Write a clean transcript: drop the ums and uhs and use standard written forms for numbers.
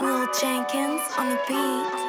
LiLJenkins on the beat.